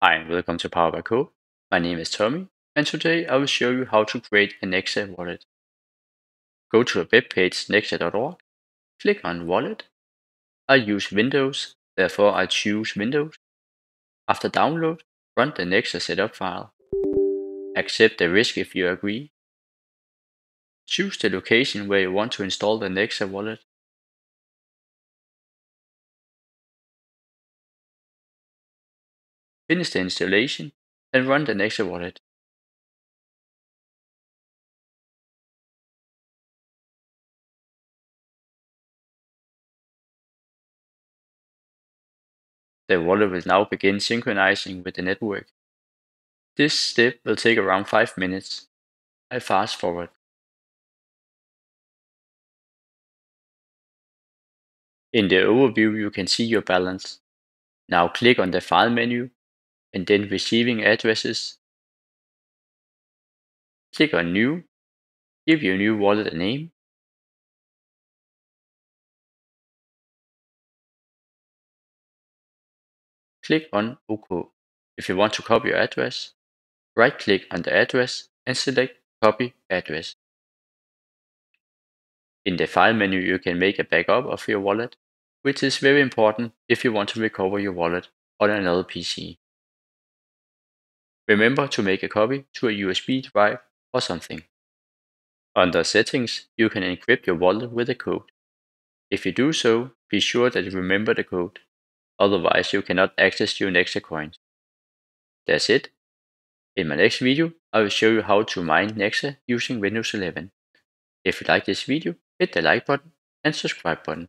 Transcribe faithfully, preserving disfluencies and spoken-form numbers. Hi, welcome to Power by Code. My name is Tommy, and today I will show you how to create a Nexa wallet. Go to the web page nexa dot org, click on Wallet. I use Windows, therefore I choose Windows. After download, run the Nexa setup file. Accept the risk if you agree. Choose the location where you want to install the Nexa wallet. Finish the installation and run the Nexa wallet. The wallet will now begin synchronizing with the network. This step will take around five minutes. I fast forward. In the overview you can see your balance. Now click on the file menu and then receiving addresses. Click on New, give your new wallet a name. Click on OK. If you want to copy your address, right click on the address and select Copy Address. In the file menu you can make a backup of your wallet, which is very important if you want to recover your wallet on another P C. Remember to make a copy to a U S B drive or something. Under Settings, you can encrypt your wallet with a code. If you do so, be sure that you remember the code. Otherwise, you cannot access your Nexa coins. That's it. In my next video, I will show you how to mine Nexa using Windows eleven. If you like this video, hit the like button and subscribe button.